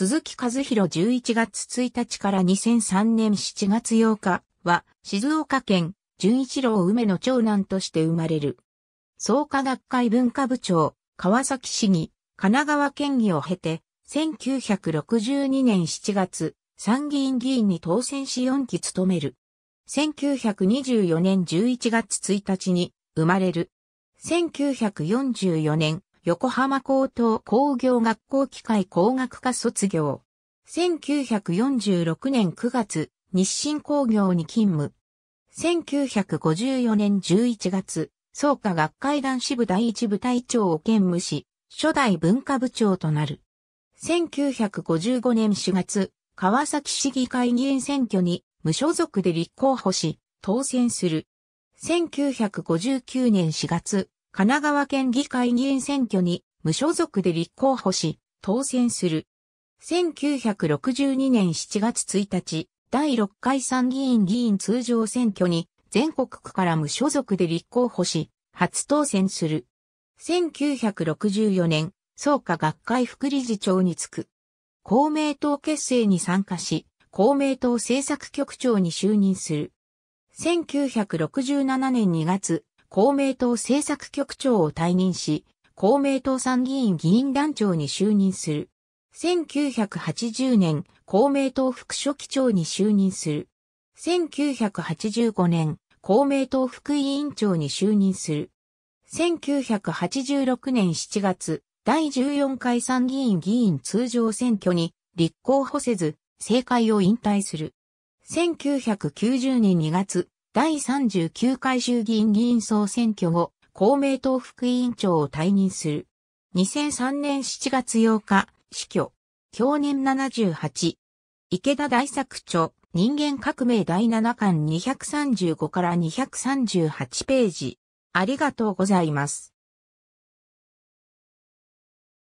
鈴木一弘11月1日から2003年7月8日は、静岡県純一郎梅の長男として生まれる。創価学会文化部長、川崎市議、神奈川県議を経て、1962年7月、参議院議員に当選し4期務める。1924年11月1日に生まれる。1944年、横浜高等工業学校機械工学科卒業。1946年9月、日進工業に勤務。1954年11月、創価学会男子部第一部隊長を兼務し、初代文化部長となる。1955年4月、川崎市議会議員選挙に無所属で立候補し、当選する。1959年4月、神奈川県議会議員選挙に無所属で立候補し、当選する。1962年7月1日、第6回参議院議員通常選挙に全国区から無所属で立候補し、初当選する。1964年、創価学会副理事長に就く。公明党結成に参加し、公明党政策局長に就任する。1967年2月、公明党政策局長を退任し、公明党参議院議員団長に就任する。1980年、公明党副書記長に就任する。1985年、公明党副委員長に就任する。1986年7月、第14回参議院議員通常選挙に立候補せず、政界を引退する。1990年2月、第39回衆議院議員総選挙後、公明党副委員長を退任する。2003年7月8日、死去。享年78。池田大作著、人間革命第7巻235から238ページ。ありがとうございます。